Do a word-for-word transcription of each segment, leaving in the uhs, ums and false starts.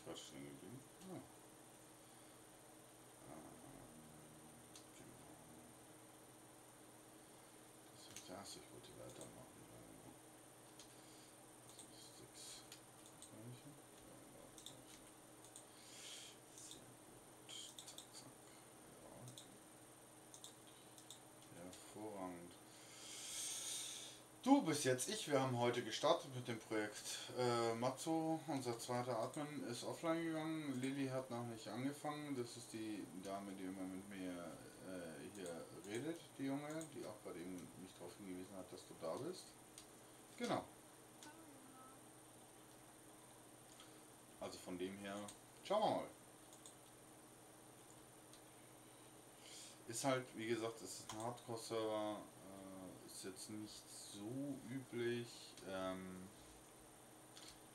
ich was schnell gegeben. Ah. Ähm, genau. Das heißt, ich wollte weitermachen. Das ist sechs. Sehr gut. Zack, zack. Ja. Hervorragend. Du bist jetzt ich. Wir haben heute gestartet mit dem Projekt. Äh, Mazzo, unser zweiter Admin, ist offline gegangen. Lilly hat noch nicht angefangen. Das ist die Dame, die immer mit mir äh, hier redet, die Junge, die auch bei dem mich darauf hingewiesen hat, dass du da bist. Genau. Also von dem her, schauen wir mal. Ist halt, wie gesagt, es ist ein Hardcore-Server. Ist jetzt nicht so üblich. Ähm,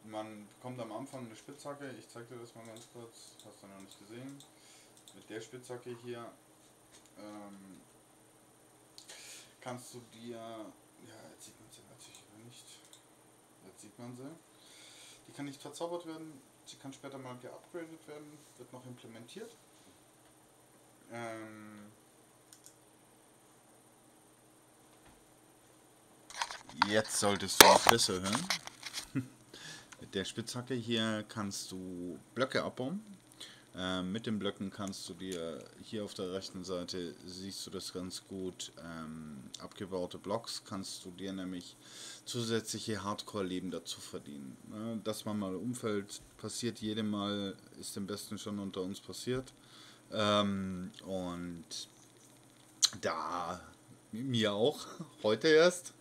man bekommt am Anfang eine Spitzhacke. Ich zeig dir das mal ganz kurz. Hast du noch nicht gesehen. Mit der Spitzhacke hier ähm, kannst du dir... Ja, jetzt sieht man sie natürlich nicht. Jetzt sieht man sie. Die kann nicht verzaubert werden. Sie kann später mal geupgradet werden. Wird noch implementiert. Ähm, Jetzt solltest du auch besser hören. Mit der Spitzhacke hier kannst du Blöcke abbauen. Ähm, mit den Blöcken kannst du dir hier auf der rechten Seite, siehst du das ganz gut, ähm, abgebaute Blocks kannst du dir nämlich zusätzliche Hardcore-Leben dazu verdienen. Ne? Dass man mal umfällt, passiert jedem Mal, ist dem Besten schon unter uns passiert. Ähm, und da, mir auch, heute erst.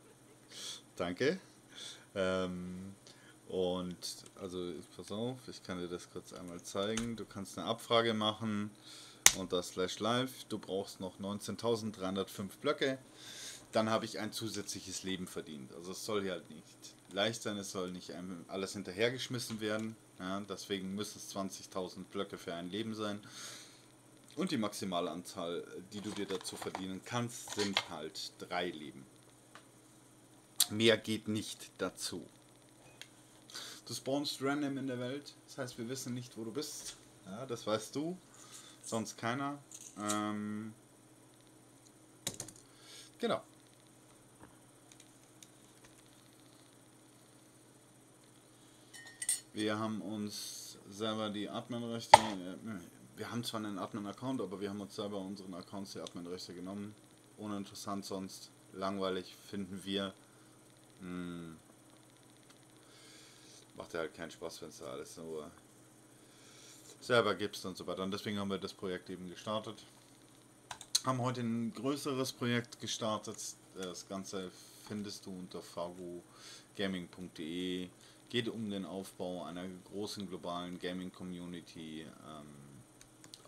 Danke. Ähm, und also pass auf, ich kann dir das kurz einmal zeigen. Du kannst eine Abfrage machen und das slash live. Du brauchst noch neunzehntausenddreihundertfünf Blöcke. Dann habe ich ein zusätzliches Leben verdient. Also es soll hier halt nicht leicht sein, es soll nicht alles hinterhergeschmissen werden. Ja, deswegen müssen es zwanzigtausend Blöcke für ein Leben sein. Und die maximale Anzahl, die du dir dazu verdienen kannst, sind halt drei Leben. Mehr geht nicht dazu. Du spawnst random in der Welt. Das heißt, wir wissen nicht, wo du bist. Ja, das weißt du. Sonst keiner. Ähm genau. Wir haben uns selber die Admin-Rechte... Wir haben zwar einen Admin-Account, aber wir haben uns selber unseren Accounts die Admin-Rechte genommen. Uninteressant sonst. Langweilig finden wir. Hm. Macht ja halt keinen Spaß, wenn es da alles nur selber gibst und so weiter. Und deswegen haben wir das Projekt eben gestartet. Haben heute ein größeres Projekt gestartet. Das Ganze findest du unter fargu Gaming punkt de. Geht um den Aufbau einer großen globalen Gaming-Community. Ähm,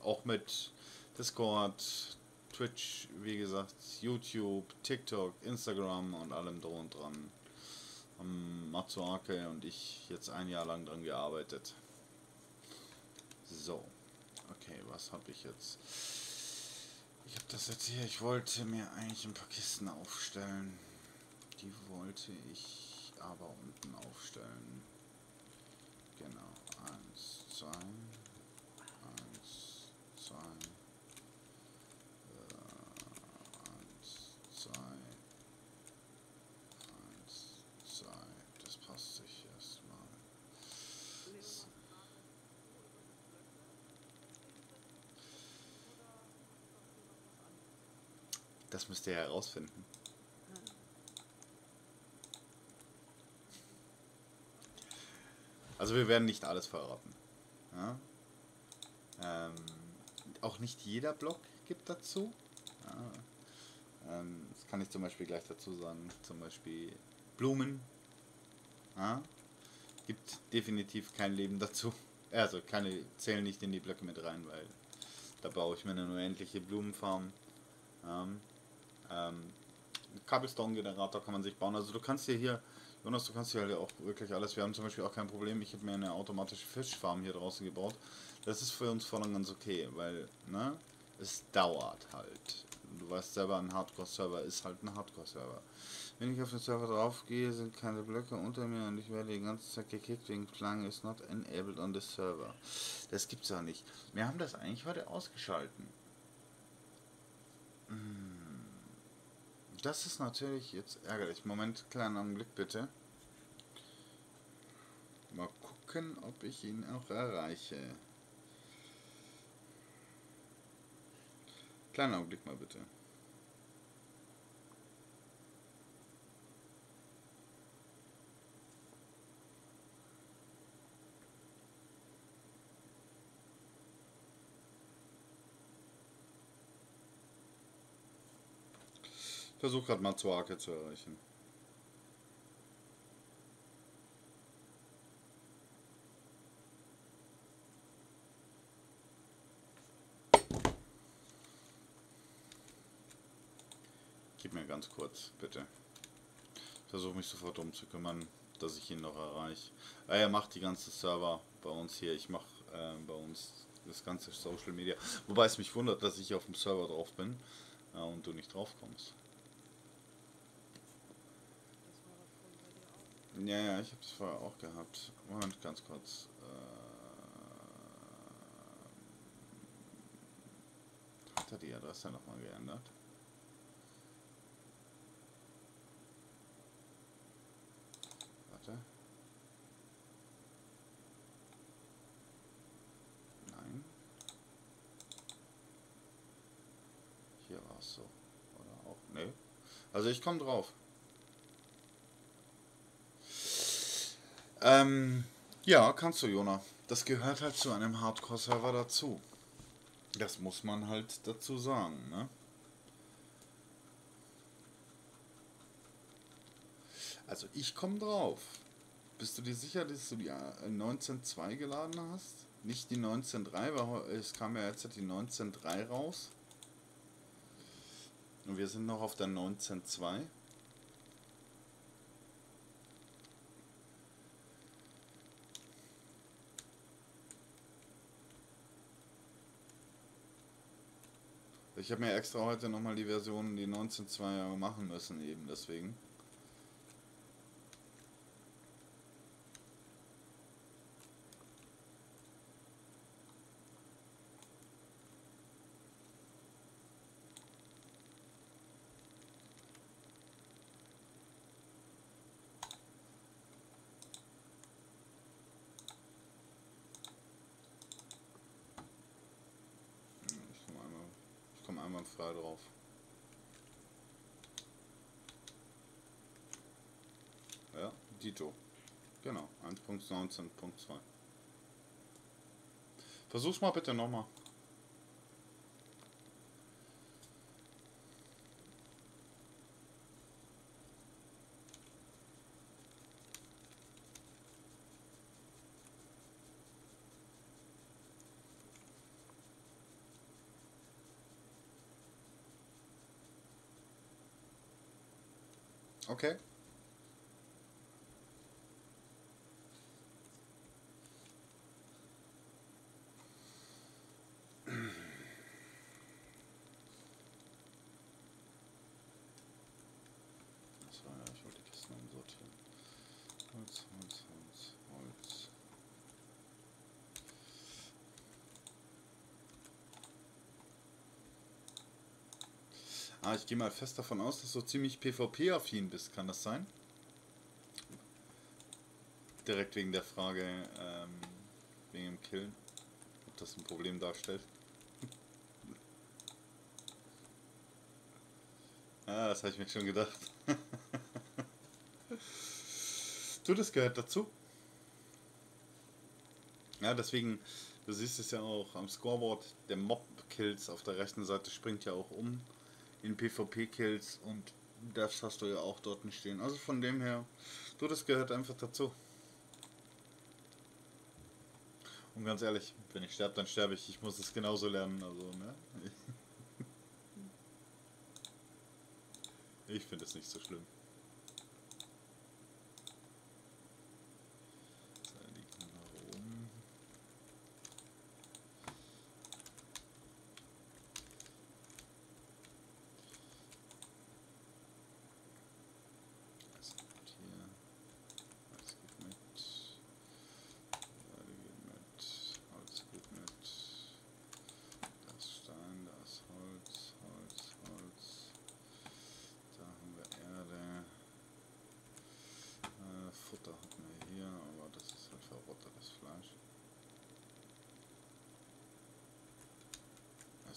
auch mit Discord, Twitch, wie gesagt, YouTube, TikTok, Instagram und allem drum und dran. Haben Matsuaki und ich jetzt ein Jahr lang dran gearbeitet. So, okay, was habe ich jetzt? Ich habe das jetzt hier, ich wollte mir eigentlich ein paar Kisten aufstellen. Die wollte ich aber unten aufstellen. Genau, eins, zwei, eins, zwei. Das müsst ihr herausfinden. Also wir werden nicht alles verraten. Ja? Ähm, auch nicht jeder Block gibt dazu. Ja. Ähm, das kann ich zum Beispiel gleich dazu sagen. Zum Beispiel Blumen. Ja? Gibt definitiv kein Leben dazu. Also keine zählen nicht in die Blöcke mit rein, weil da baue ich mir eine unendliche Blumenfarm. Ähm, Ähm, Kabelstone-Generator kann man sich bauen. Also du kannst dir hier, Jonas, du kannst hier halt auch wirklich alles. Wir haben zum Beispiel auch kein Problem. Ich habe mir eine automatische Fischfarm hier draußen gebaut. Das ist für uns voll und ganz okay, weil, ne, es dauert halt. Du weißt selber, ein Hardcore-Server ist halt ein Hardcore-Server. Wenn ich auf den Server drauf gehe, sind keine Blöcke unter mir und ich werde die ganze Zeit gekickt wegen Klang is not enabled on the server. Das gibt's auch nicht. Wir haben das eigentlich heute ausgeschalten. Das ist natürlich jetzt ärgerlich. Moment, kleinen Augenblick bitte. Mal gucken, ob ich ihn auch erreiche. Kleinen Augenblick mal bitte. Ich versuche gerade Matsuaki zu erreichen. Gib mir ganz kurz, bitte. Ich versuche mich sofort darum zu kümmern, dass ich ihn noch erreiche. Ah, er macht die ganzen Server bei uns hier. Ich mache äh, bei uns das ganze Social Media. Wobei es mich wundert, dass ich auf dem Server drauf bin äh, und du nicht drauf kommst. Ja, ja, ich habe es vorher auch gehabt. Moment, ganz kurz. Äh, hat er die Adresse nochmal geändert? Warte. Nein. Hier war es so. Oder auch? Nee. Also ich komme drauf. Ähm, ja, kannst du, Jona. Das gehört halt zu einem Hardcore-Server dazu. Das muss man halt dazu sagen, ne? Also, ich komme drauf. Bist du dir sicher, dass du die neunzehn Punkt zwei geladen hast? Nicht die neunzehn Punkt drei, weil es kam ja jetzt die neunzehn Punkt drei raus. Und wir sind noch auf der neunzehn Punkt zwei. Ich habe mir extra heute nochmal die Version, die neunzehn Punkt zwei machen müssen, eben deswegen. Frei drauf. Ja, Dito. Genau, eins Punkt neunzehn Punkt zwei. Versuch's mal bitte nochmal. Okay. Das war ja, ich wollte die Kisten umsortieren. Holz, Holz, Holz, Holz. Ah, ich gehe mal fest davon aus, dass du ziemlich PvP-affin bist. Kann das sein? Direkt wegen der Frage, ähm, wegen dem Killen, ob das ein Problem darstellt. Ah, das habe ich mir schon gedacht. Du, das gehört dazu. Ja, deswegen, du siehst es ja auch am Scoreboard, der Mob-Kills auf der rechten Seite springt ja auch um in PvP-Kills und das hast du ja auch dort nicht stehen. Also von dem her, du, das gehört einfach dazu. Und ganz ehrlich, wenn ich sterbe, dann sterbe ich. Ich muss es genauso lernen. Also, ne? Ich finde es nicht so schlimm.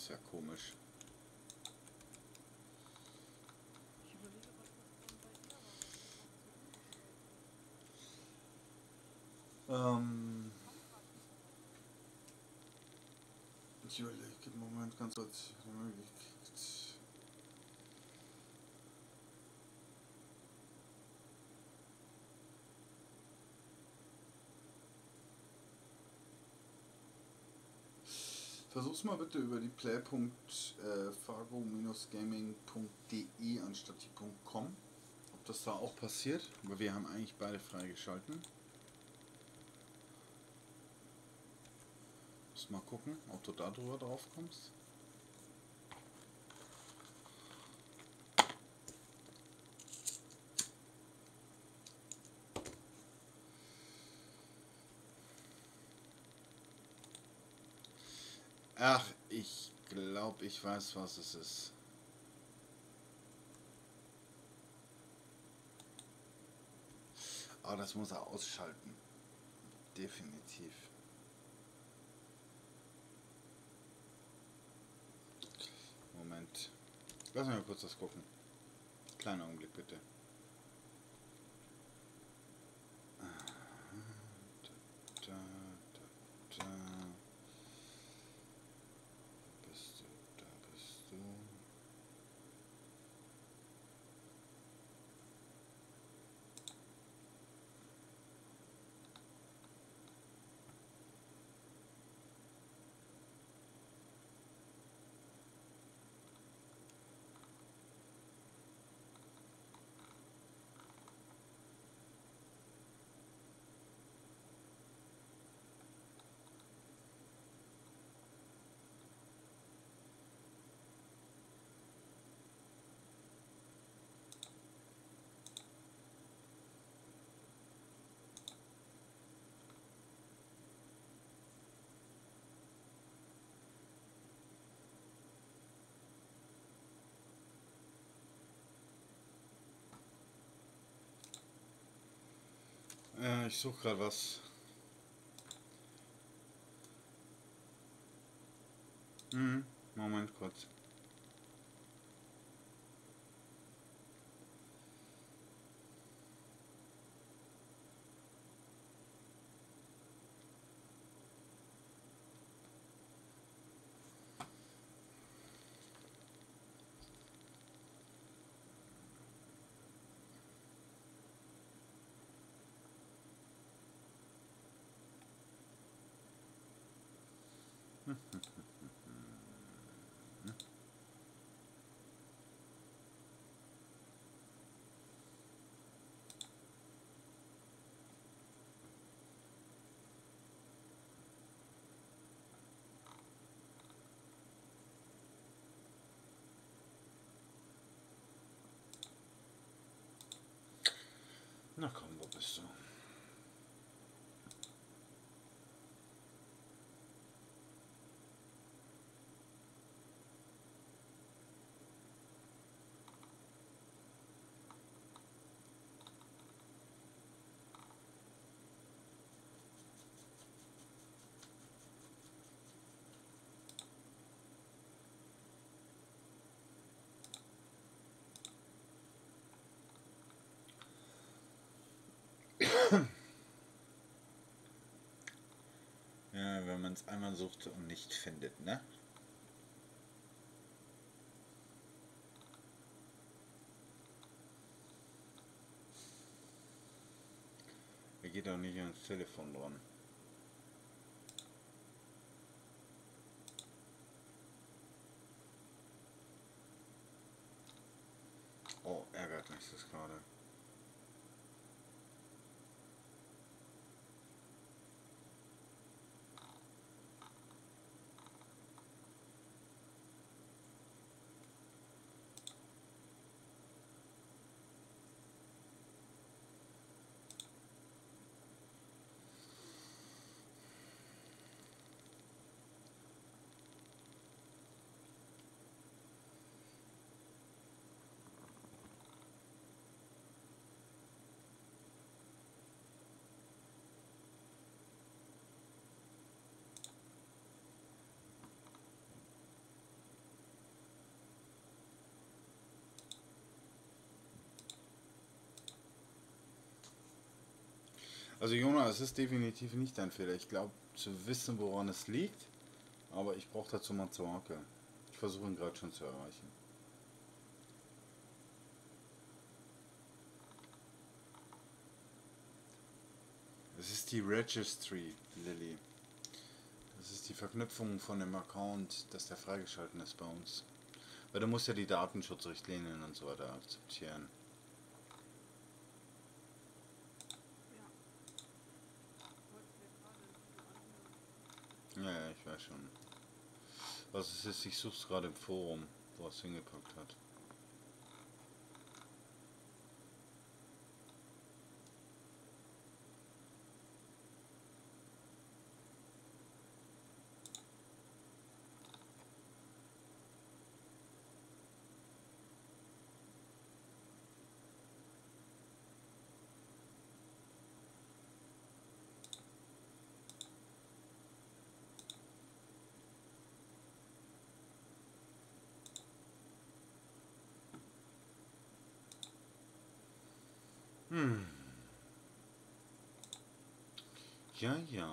ist ja komisch. Ähm ich überlege im Moment ganz kurz. Versuch's mal bitte über die play punkt fargu Bindestrich gaming punkt de anstatt die .com, ob das da auch passiert, aber wir haben eigentlich beide freigeschalten. Muss mal gucken, ob du da drüber drauf kommst. Ach, ich glaube, ich weiß, was es ist. Aber das muss er ausschalten. Definitiv. Moment. Lass mich mal kurz das gucken. Kleiner Augenblick, bitte. Ich suche gerade was. Hm, Moment kurz. Na komm, wo bist du? Ja, wenn man es einmal sucht und nicht findet, ne? Er geht auch nicht ans Telefon dran. Oh, ärgert mich das gerade. Also Jona, es ist definitiv nicht dein Fehler. Ich glaube zu wissen, woran es liegt, aber ich brauche dazu Matsuaki. Ich versuche ihn gerade schon zu erreichen. Es ist die Registry, Lilly. Das ist die Verknüpfung von dem Account, dass der freigeschalten ist bei uns. Weil du musst ja die Datenschutzrichtlinien und so weiter akzeptieren. Ja, ja, ich weiß schon. Was ist jetzt? Ich such's gerade im Forum, wo es hingepackt hat. Hm. Ja, ja.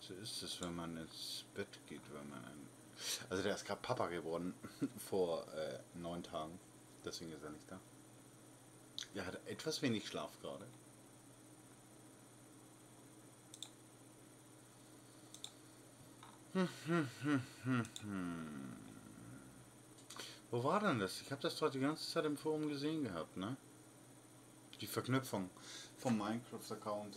So ist es, wenn man ins Bett geht, wenn man ein... Also der ist gerade Papa geworden vor äh, neun Tagen. Deswegen ist er nicht da. Er hat etwas wenig Schlaf gerade. Hm, hm, hm, hm, hm. Wo war denn das? Ich habe das doch die ganze Zeit im Forum gesehen gehabt, ne? Die Verknüpfung vom Minecraft-Account.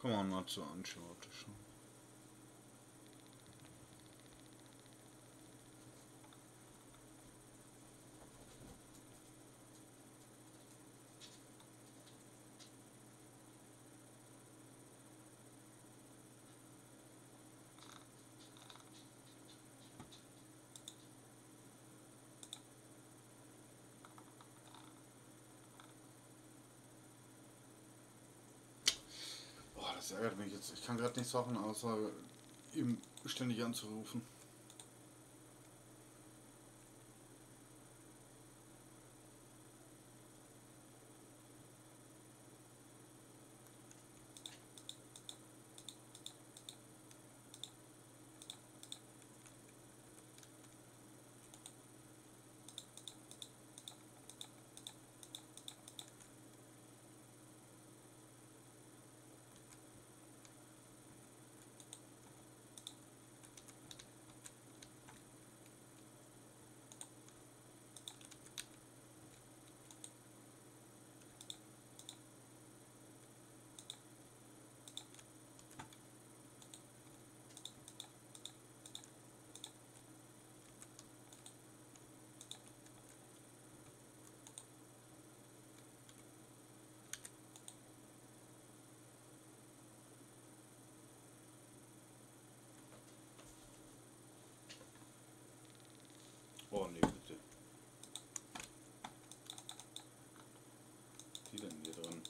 Komm mal mal zur Anschauung schon. Das ärgert mich jetzt. Ich kann gerade nichts machen, außer ihm ständig anzurufen. Oh ne, bitte. Die denn hier drin?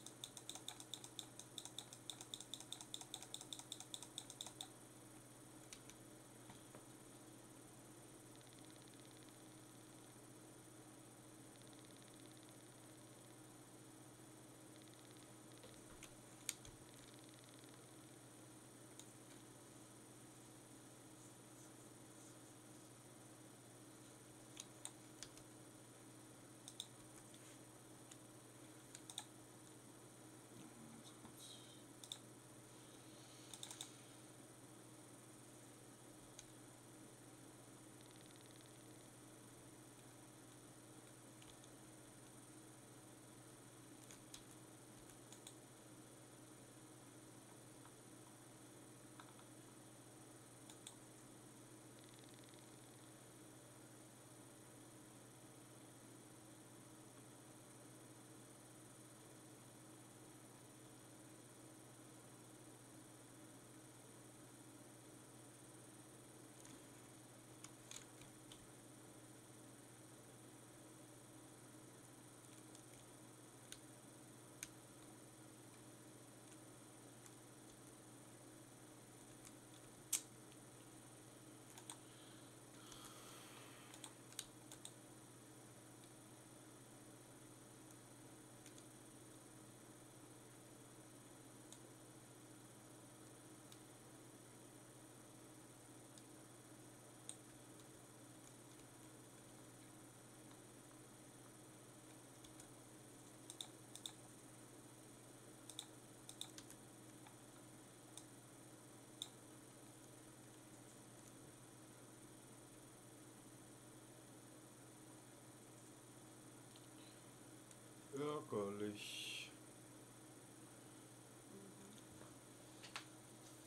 Ärgerlich.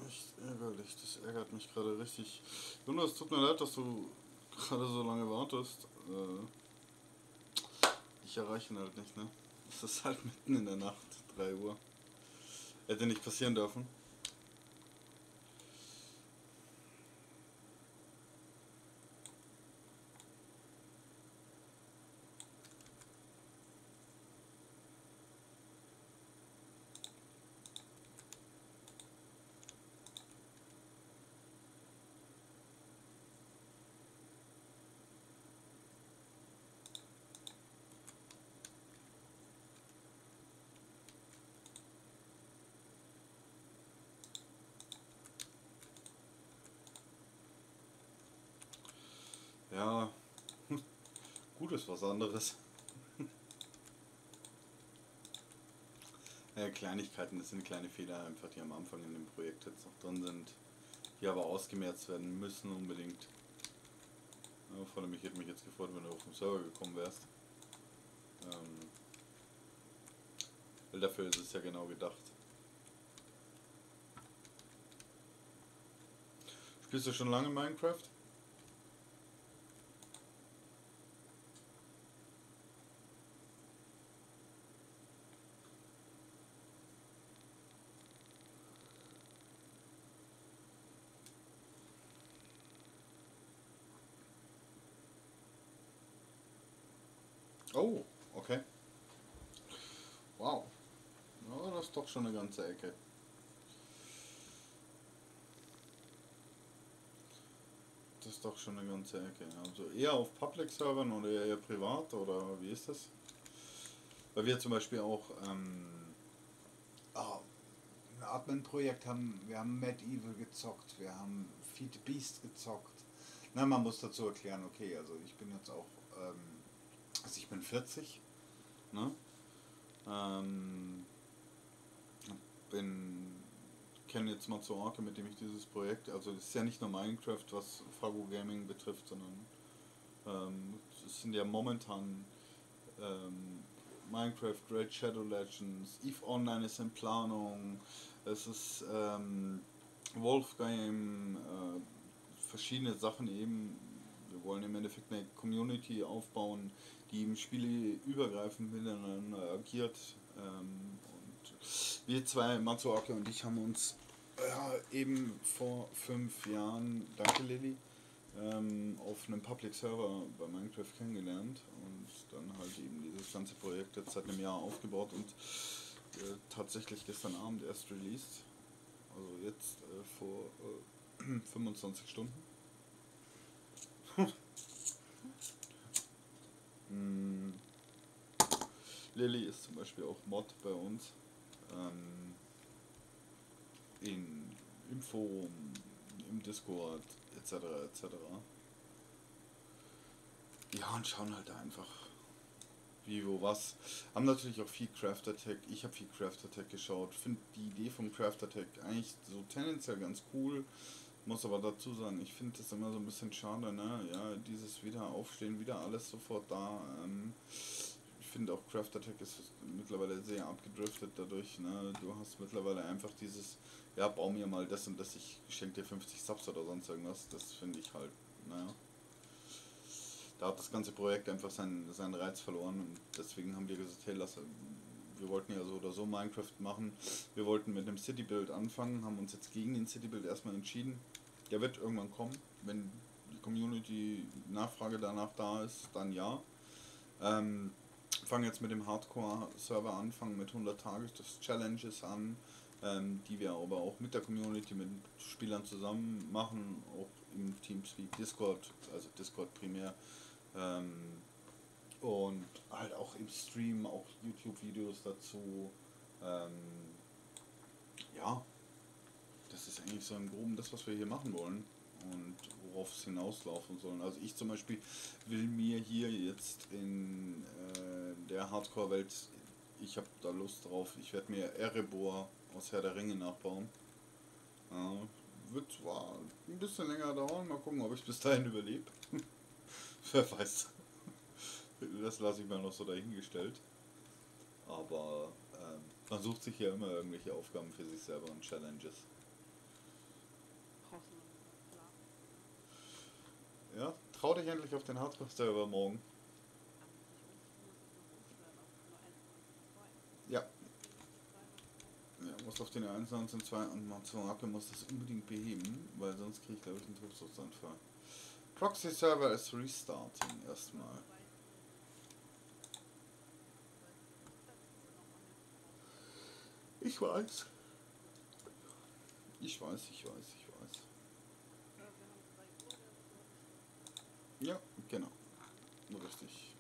Echt ärgerlich, das ärgert mich gerade richtig. Nun, es tut mir leid, dass du gerade so lange wartest. Äh, ich erreiche ihn halt nicht, ne? Es ist halt mitten in der Nacht, drei Uhr. Hätte nicht passieren dürfen. Ja, gut ist was anderes. Ja, Kleinigkeiten, das sind kleine Fehler einfach, die am Anfang in dem Projekt jetzt noch drin sind, die aber ausgemerzt werden müssen unbedingt. Ja, vor allem, ich hätte mich jetzt gefreut, wenn du auf den Server gekommen wärst. Ähm, weil dafür ist es ja genau gedacht. Spielst du schon lange Minecraft? Oh, okay. Wow. Ja, das ist doch schon eine ganze Ecke. Das ist doch schon eine ganze Ecke. Also eher auf Public-Servern oder eher privat oder wie ist das? Weil wir zum Beispiel auch ähm, oh, ein Admin-Projekt haben. Wir haben Medieval gezockt, wir haben Feed the Beast gezockt. Na, man muss dazu erklären, okay, also ich bin jetzt auch... Ähm, Also ich bin vierzig, ne? ähm, bin, kenne jetzt Matsuaki, mit dem ich dieses Projekt, also das ist ja nicht nur Minecraft, was Fargu-Gaming betrifft, sondern ähm, es sind ja momentan ähm, Minecraft, Great Shadow Legends, Eve Online ist in Planung, es ist ähm, Wolfgame, äh, verschiedene Sachen eben. Wir wollen im Endeffekt eine Community aufbauen, die im Spiele übergreifend miteinander agiert. Ähm, und wir zwei, Matsuaki und ich, haben uns ja, eben vor fünf Jahren, danke Lilly, ähm, ähm, auf einem Public Server bei Minecraft kennengelernt und dann halt eben dieses ganze Projekt jetzt seit einem Jahr aufgebaut und äh, tatsächlich gestern Abend erst released. Also jetzt äh, vor äh, fünfundzwanzig Stunden. mm. Lilly ist zum Beispiel auch Mod bei uns. Ähm, in, Im Forum, im Discord, et cetera et cetera. Ja, und schauen halt einfach, wie, wo, was. Haben natürlich auch viel Craft Attack. Ich habe viel Craft Attack geschaut. Finde die Idee von Craft Attack eigentlich so tendenziell ganz cool. Muss aber dazu sagen, ich finde das immer so ein bisschen schade, ne? Ja, dieses Wiederaufstehen, wieder alles sofort da. Ähm, ich finde auch Craft Attack ist mittlerweile sehr abgedriftet dadurch, ne? Du hast mittlerweile einfach dieses, ja, bau mir mal das und das, ich schenke dir fünfzig Subs oder sonst irgendwas. Das finde ich halt, naja. Da hat das ganze Projekt einfach seinen, seinen Reiz verloren und deswegen haben wir gesagt, hey, lass, wir wollten ja so oder so Minecraft machen. Wir wollten mit einem City-Build anfangen, haben uns jetzt gegen den City-Build erstmal entschieden. Der wird irgendwann kommen, wenn die Community-Nachfrage danach da ist, dann ja. Ähm, fangen jetzt mit dem Hardcore-Server an, fangen mit hundert Tages-Challenges an, ähm, die wir aber auch mit der Community, mit Spielern zusammen machen, auch im Teamspeak, Discord, also Discord primär. Ähm, und halt auch im Stream, auch YouTube-Videos dazu. Ähm, ja, das ist eigentlich so im Groben das, was wir hier machen wollen und worauf es hinauslaufen soll. Also ich zum Beispiel will mir hier jetzt in äh, der Hardcore-Welt, ich habe da Lust drauf, ich werde mir Erebor aus Herr der Ringe nachbauen. Ja, wird zwar ein bisschen länger dauern, mal gucken, ob ich bis dahin überlebe. Wer weiß. Das lasse ich mir noch so dahingestellt. Aber ähm, man sucht sich ja immer irgendwelche Aufgaben für sich selber und Challenges. Ja, trau dich endlich auf den Hardcore-Server morgen. Ja. Ja, muss auf den eins neunzehn zwei und Matsuaki muss das unbedingt beheben, weil sonst kriege ich, glaube ich, einen Tobsuchtsanfall. Proxy-Server ist restarting erstmal. Ich weiß. Ich weiß, ich weiß, ich weiß. Ja, genau. Richtig.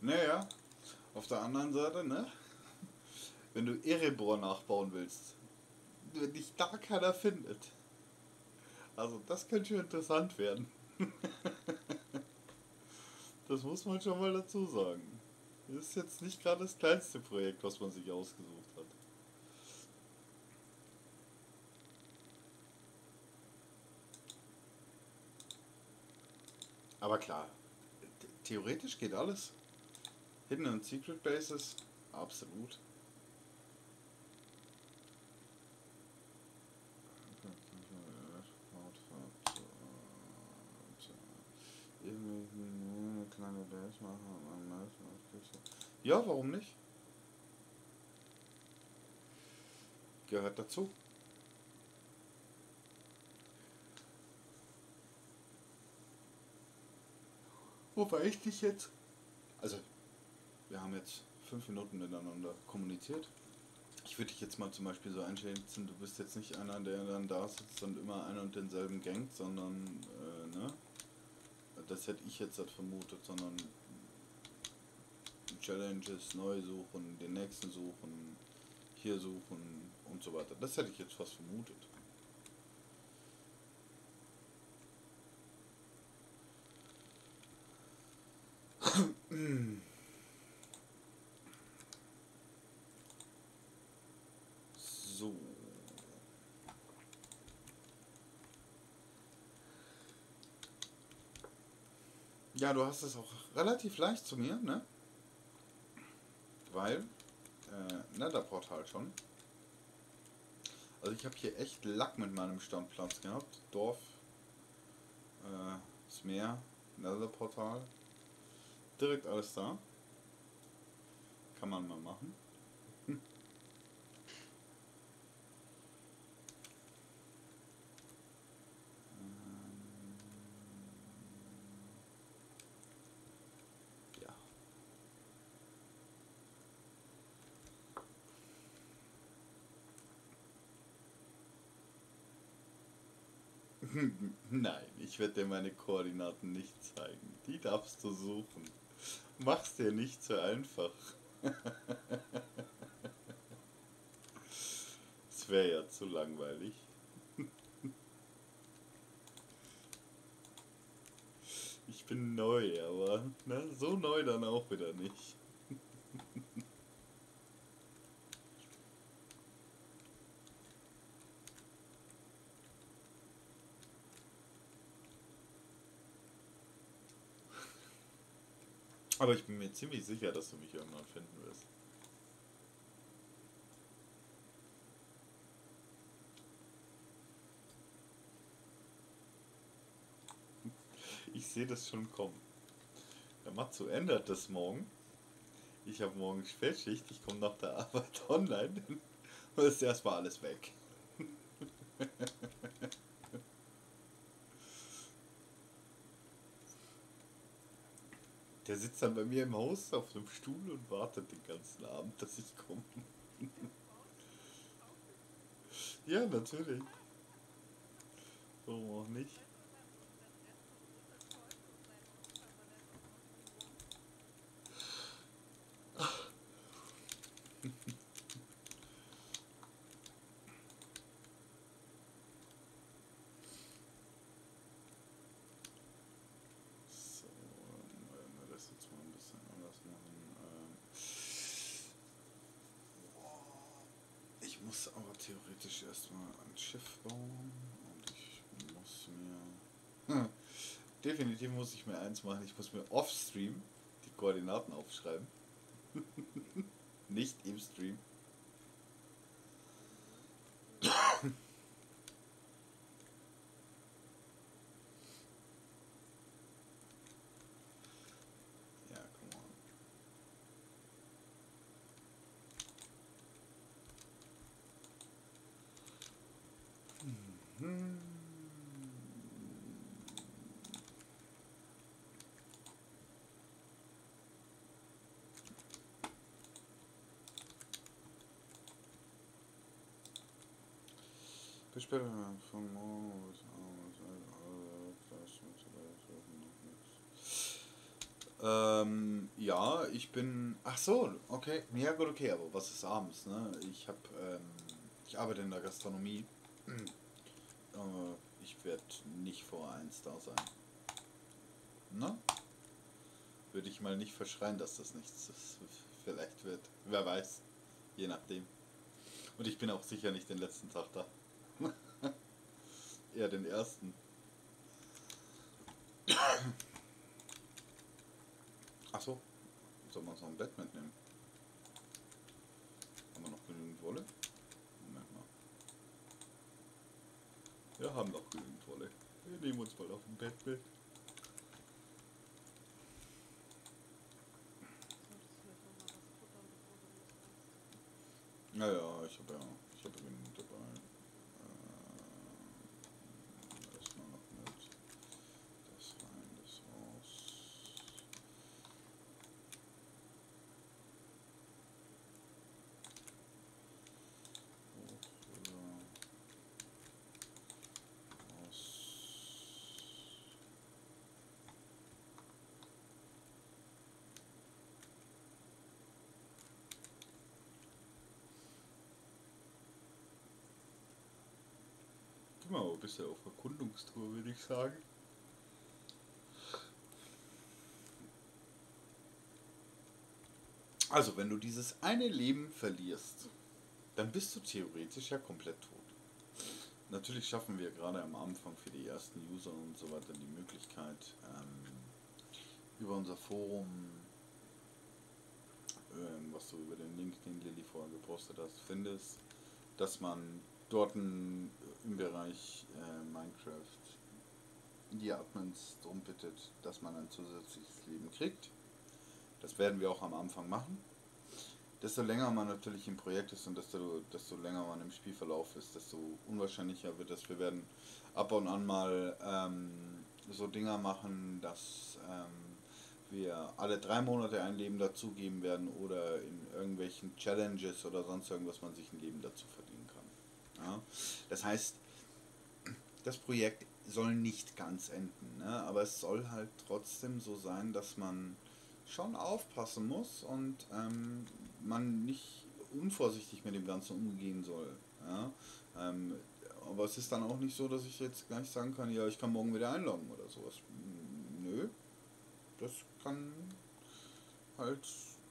Naja, auf der anderen Seite, ne? Wenn du Erebor nachbauen willst, wenn dich da keiner findet. Also das könnte schon interessant werden. Das muss man schon mal dazu sagen. Das ist jetzt nicht gerade das kleinste Projekt, was man sich ausgesucht hat. Aber klar, theoretisch geht alles. Hidden und Secret Bases? Absolut. Ja, warum nicht? Gehört dazu. Wo war ich dich jetzt? Also... Wir haben jetzt fünf Minuten miteinander kommuniziert. Ich würde dich jetzt mal zum Beispiel so einschätzen, du bist jetzt nicht einer, der dann da sitzt und immer einen und denselben gangt, sondern, äh, ne? Das hätte ich jetzt halt vermutet, sondern Challenges, neu suchen, den nächsten suchen, hier suchen und so weiter. Das hätte ich jetzt fast vermutet. Ja, du hast es auch relativ leicht zu mir, ne? Weil, äh, Netherportal schon. Also ich habe hier echt Lack mit meinem Stammplatz gehabt. Dorf, äh, das Meer, Netherportal. Direkt alles da. Kann man mal machen. Hm. Nein, ich werde dir meine Koordinaten nicht zeigen. Die darfst du suchen. Mach's dir nicht so einfach. Es wäre ja zu langweilig. Ich bin neu, aber ne, so neu dann auch wieder nicht. Aber ich bin mir ziemlich sicher, dass du mich irgendwann finden wirst. Ich sehe das schon kommen. Der Matzo ändert das morgen. Ich habe morgen Spätschicht. Ich komme nach der Arbeit online. Und ist erstmal alles weg. Der sitzt dann bei mir im Haus auf einem Stuhl und wartet den ganzen Abend, dass ich komme. Ja, natürlich. Warum auch nicht? Theoretisch erstmal ein Schiff bauen und ich muss mir hm. definitiv muss ich mir eins machen, ich muss mir off-stream die Koordinaten aufschreiben. Nicht im Stream. Besprechen von morgen bis abends, alle Flaschen und so weiter, noch nichts. Ähm, ja, ich bin. Ach so, okay. Ja, gut, okay, aber was ist abends, ne? Ich hab, ähm, ich arbeite in der Gastronomie. äh, ich werde nicht vor eins da sein. Ne? Würde ich mal nicht verschreien, dass das nichts ist. Vielleicht wird, wer weiß. Je nachdem. Und ich bin auch sicher nicht den letzten Tag da. Eher den ersten. Achso, soll man so ein Bett mitnehmen? Haben wir noch genügend Wolle? Moment mal. Wir haben noch genügend Wolle. Wir nehmen uns mal auf dem Bett mit. Naja, ich habe ja, ich habe genügend dabei. Mal ein bisschen auf Erkundungstour, würde ich sagen. Also, wenn du dieses eine Leben verlierst, dann bist du theoretisch ja komplett tot. Natürlich schaffen wir gerade am Anfang für die ersten User und so weiter die Möglichkeit, ähm, über unser Forum, ähm, was du über den Link, den Lilly vorher gepostet hast, findest, dass man dort im Bereich äh, Minecraft die Admins darum bittet, dass man ein zusätzliches Leben kriegt. Das werden wir auch am Anfang machen. Desto länger man natürlich im Projekt ist und desto, desto länger man im Spielverlauf ist, desto unwahrscheinlicher wird das. Wir werden ab und an mal ähm, so Dinger machen, dass ähm, wir alle drei Monate ein Leben dazugeben werden oder in irgendwelchen Challenges oder sonst irgendwas man sich ein Leben dazu verdienen kann. Ja? Das heißt, das Projekt soll nicht ganz enden, ne? Aber es soll halt trotzdem so sein, dass man schon aufpassen muss und ähm, man nicht unvorsichtig mit dem Ganzen umgehen soll. Ja? Ähm, aber es ist dann auch nicht so, dass ich jetzt gleich sagen kann, ja, ich kann morgen wieder einloggen oder sowas. Nö, das kann halt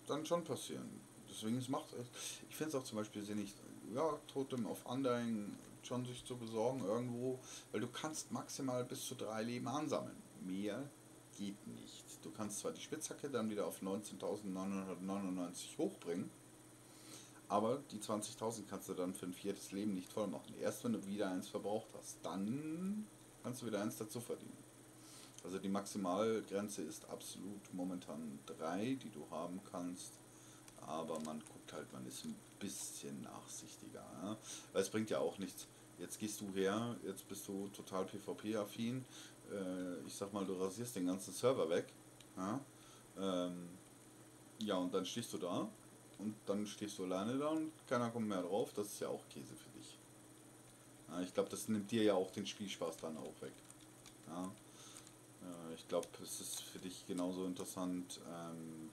dann schon passieren. Deswegen es macht, ich finde es auch zum Beispiel sinnig, ja, Totem of Undying schon sich zu besorgen irgendwo, weil du kannst maximal bis zu drei Leben ansammeln. Mehr geht nicht. Du kannst zwar die Spitzhacke dann wieder auf neunzehntausendneunhundertneunundneunzig hochbringen, aber die zwanzigtausend kannst du dann für ein viertes Leben nicht voll machen. Erst wenn du wieder eins verbraucht hast, dann kannst du wieder eins dazu verdienen. Also die Maximalgrenze ist absolut momentan drei, die du haben kannst, aber man guckt halt, man ist ein bisschen nachsichtiger. Ja? Weil es bringt ja auch nichts. Jetzt gehst du her, jetzt bist du total PvP-affin, ich sag mal, du rasierst den ganzen Server weg, ja? Ähm, ja, und dann stehst du da und dann stehst du alleine da und keiner kommt mehr drauf, das ist ja auch Käse für dich. Ja, ich glaube, das nimmt dir ja auch den Spielspaß dann auch weg. Ja? Äh, ich glaube, es ist für dich genauso interessant, ähm,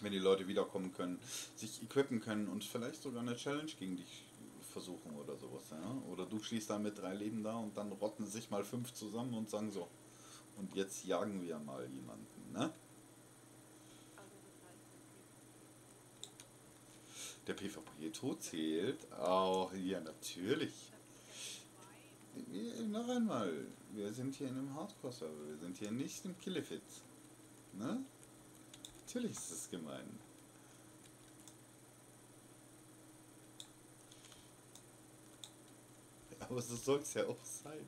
wenn die Leute wiederkommen können, sich equippen können und vielleicht sogar eine Challenge gegen dich versuchen oder sowas, ja? Oder du stehst da mit drei Leben da und dann rotten sich mal fünf zusammen und sagen so, und jetzt jagen wir mal jemanden, ne? Der PvP-Tod zählt auch, ja natürlich. Noch einmal, wir sind hier in einem Hardcore-Server, wir sind hier nicht im Killefit, ne? Natürlich ist es gemein. Aber so soll es ja auch sein.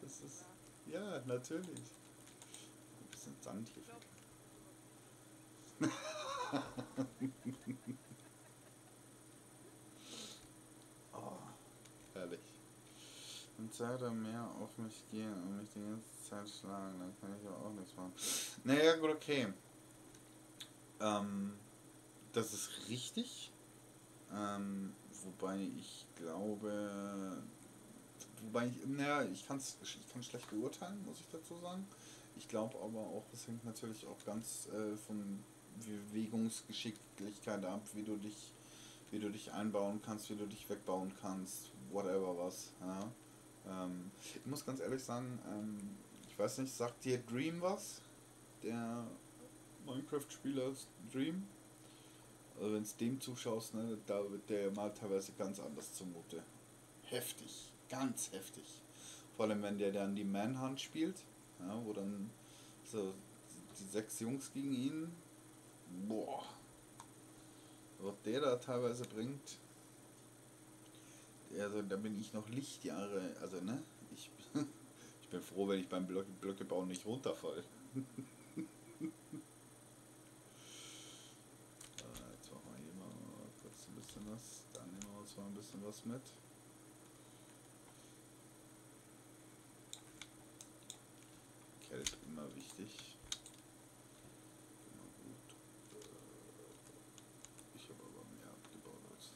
Das ist... Ja, natürlich. Ein bisschen Sand hier. Oh, herrlich. Und Zeit er mehr auf mich gehen und mich die ganze Zeit schlagen, dann kann ich ja auch nichts machen. Naja, gut, okay. Ähm, das ist richtig. Ähm, wobei ich glaube, wobei ich, naja, ich kann es ich kann schlecht beurteilen, muss ich dazu sagen. Ich glaube aber auch, das hängt natürlich auch ganz äh, von Bewegungsgeschicklichkeit ab, wie du dich, wie du dich einbauen kannst, wie du dich wegbauen kannst, whatever was. Ja? Ähm, ich muss ganz ehrlich sagen, ähm, ich weiß nicht, sagt dir Dream was? Der Minecraft-Spieler Dream? Also wenn es dem zuschaust, ne, da wird der mal teilweise ganz anders zumute. Heftig, ganz heftig. Vor allem wenn der dann die Manhunt spielt, ja, wo dann so die sechs Jungs gegen ihn, boah, was der da teilweise bringt, also da bin ich noch Lichtjahre, also ne, ich, ich bin froh, wenn ich beim Blöcke, Blöcke bauen nicht runterfalle. Das, dann nehmen wir uns mal ein bisschen was mit. Kelp immer wichtig. Immer gut. Ich habe aber mehr abgebaut als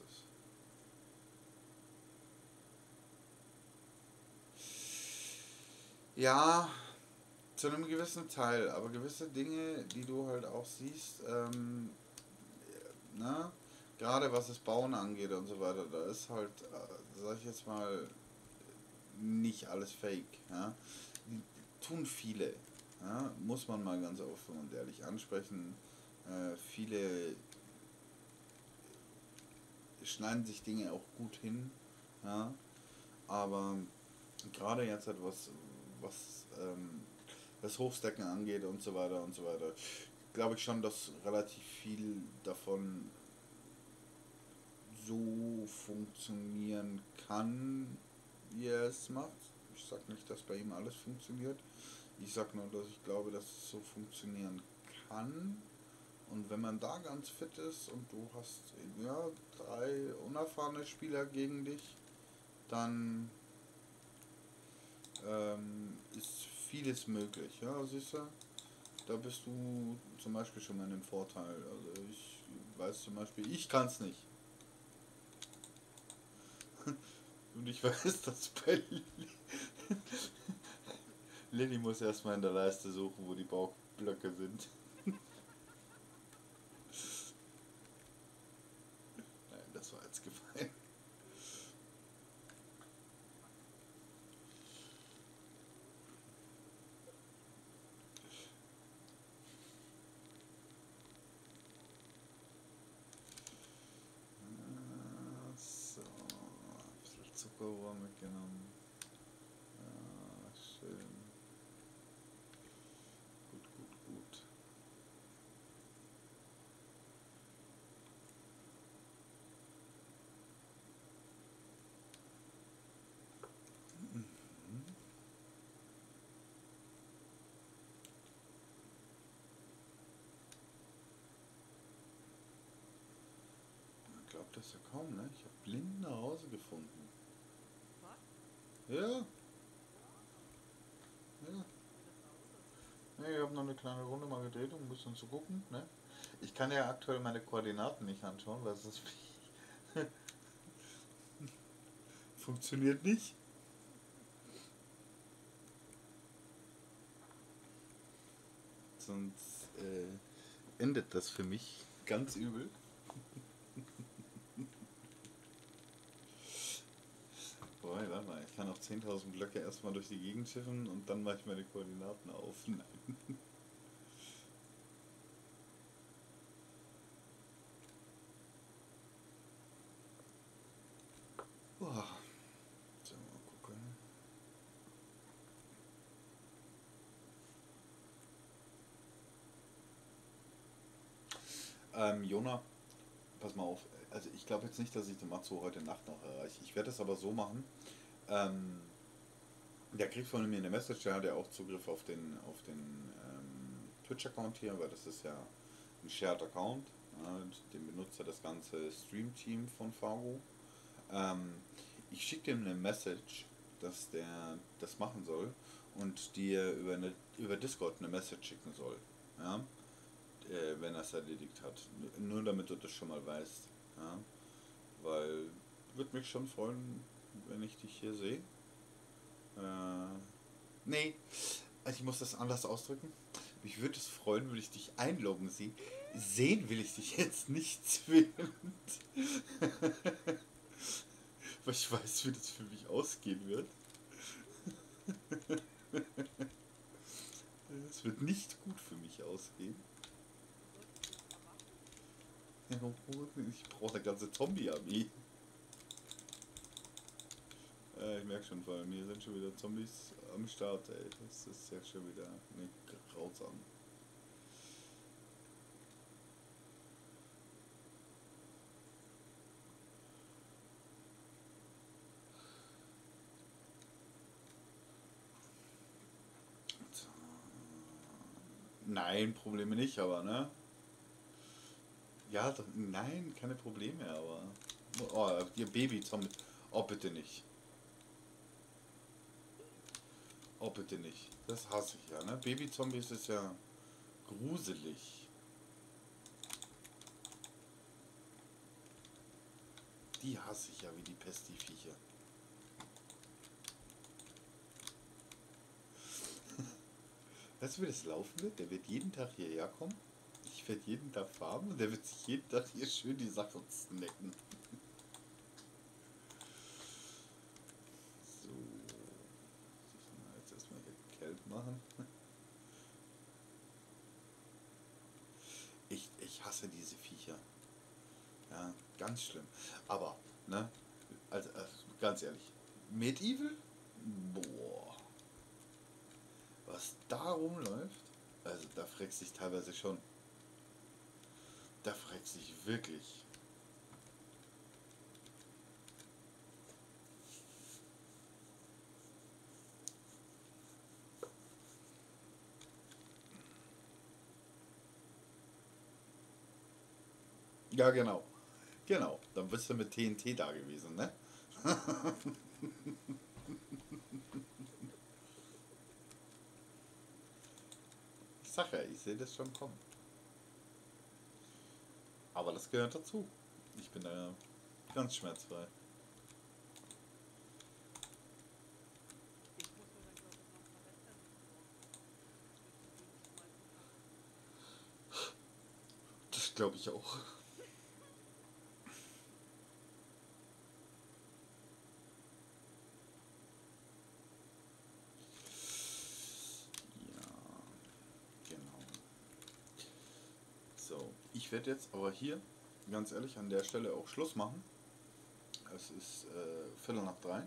das. Ja, zu einem gewissen Teil, aber gewisse Dinge, die du halt auch siehst, ähm, na? Gerade was das Bauen angeht und so weiter, da ist halt, sag ich jetzt mal, nicht alles fake. Ja? Tun viele, ja? Muss man mal ganz offen und ehrlich ansprechen. Äh, viele schneiden sich Dinge auch gut hin, ja? Aber gerade jetzt halt was, was ähm, das Hochstecken angeht und so weiter und so weiter, glaube ich schon, dass relativ viel davon so funktionieren kann, wie er es macht. Ich sag nicht, dass bei ihm alles funktioniert. Ich sag nur, dass ich glaube, dass es so funktionieren kann. Und wenn man da ganz fit ist und du hast ja drei unerfahrene Spieler gegen dich, dann ähm, ist vieles möglich. Ja, siehst du, da bist du zum Beispiel schon mal in dem Vorteil. Also ich weiß zum Beispiel, ich kann es nicht. Und ich weiß, dass bei Lilly muss erstmal in der Leiste suchen, wo die Baublöcke sind. Das war jetzt gefallen. So, ein bisschen Zuckerrohr mitgenommen. Ja, schön. Gut, gut, gut. Das ist ja kaum, ne? Ich habe blind nach Hause gefunden. Was? Ja. Ja. Ne, ich habe noch eine kleine Runde mal gedreht, um ein bisschen zu gucken, ne? Ich kann ja aktuell meine Koordinaten nicht anschauen, weil es funktioniert nicht. Sonst äh, endet das für mich ganz übel. Wobei, warte mal, ich kann auch zehntausend Blöcke erstmal durch die Gegend schiffen und dann mache ich meine Koordinaten auf. Nein. Boah. So, mal gucken. Ähm, Jona, pass mal auf. Also ich glaube jetzt nicht, dass ich den Mazzo heute Nacht noch erreiche. Ich werde es aber so machen. Ähm, der kriegt von mir eine Message, der hat ja auch Zugriff auf den, auf den ähm, Twitch-Account hier, weil das ist ja ein Shared-Account. Äh, den benutzt ja das ganze Stream-Team von Fargu. Ähm, ich schicke dem eine Message, dass der das machen soll und dir über, eine, über Discord eine Message schicken soll. Ja? Äh, wenn er es erledigt hat. Nur damit du das schon mal weißt. Ja, weil würde mich schon freuen, wenn ich dich hier sehe. Äh, nee, ich muss das anders ausdrücken. Mich würde es freuen, wenn ich dich einloggen sehe. Sehen will ich dich jetzt nicht zwingend. Weil ich weiß, wie das für mich ausgehen wird. Es wird nicht gut für mich ausgehen. Ich brauche eine ganze Zombie-Armee. Äh, ich merke schon, vor allem hier sind schon wieder Zombies am Start, ey. Das ist ja schon wieder ne, grausam. Nein, Probleme nicht, aber ne? Ja, doch, nein, keine Probleme, aber... Oh, ihr Baby-Zombie. Oh, bitte nicht. Oh, bitte nicht. Das hasse ich ja, ne? Baby-Zombies ist ja gruselig. Die hasse ich ja wie die Pest, die Viecher. Weißt du, wie das laufen wird? Der wird jeden Tag hierher kommen. Ich werde jeden Tag farmen und der wird sich jeden Tag hier schön die Sachen snacken. So. Jetzt erstmal hier Kelp machen. Ich, ich hasse diese Viecher. Ja, ganz schlimm. Aber, ne? Also, also ganz ehrlich. Medieval? Boah. Was da rumläuft? Also, da fragst du dich teilweise schon. Da fragst du dich wirklich. Ja, genau. Genau. Dann bist du mit T N T da gewesen, ne? Ich sag ja, ich sehe das schon kommen. Aber das gehört dazu. Ich bin da ganz schmerzfrei. Das glaube ich auch. Ich werde jetzt aber hier, ganz ehrlich, an der Stelle auch Schluss machen. Es ist äh, Viertel nach drei.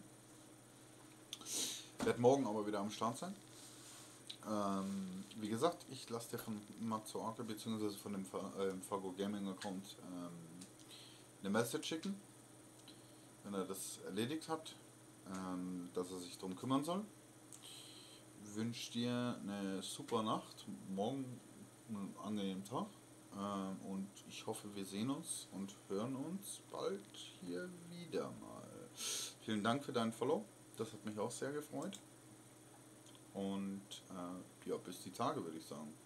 Ich werde morgen aber wieder am Start sein. Ähm, wie gesagt, ich lasse dir von Matsuaki bzw. von dem äh, Fargu-Gaming-Account ähm, eine Message schicken, wenn er das erledigt hat, ähm, dass er sich darum kümmern soll. Ich wünsche dir eine super Nacht, morgen einen angenehmen Tag. Und ich hoffe, wir sehen uns und hören uns bald hier wieder mal. Vielen Dank für deinen Follow. Das hat mich auch sehr gefreut. Und äh, ja, bis die Tage, würde ich sagen.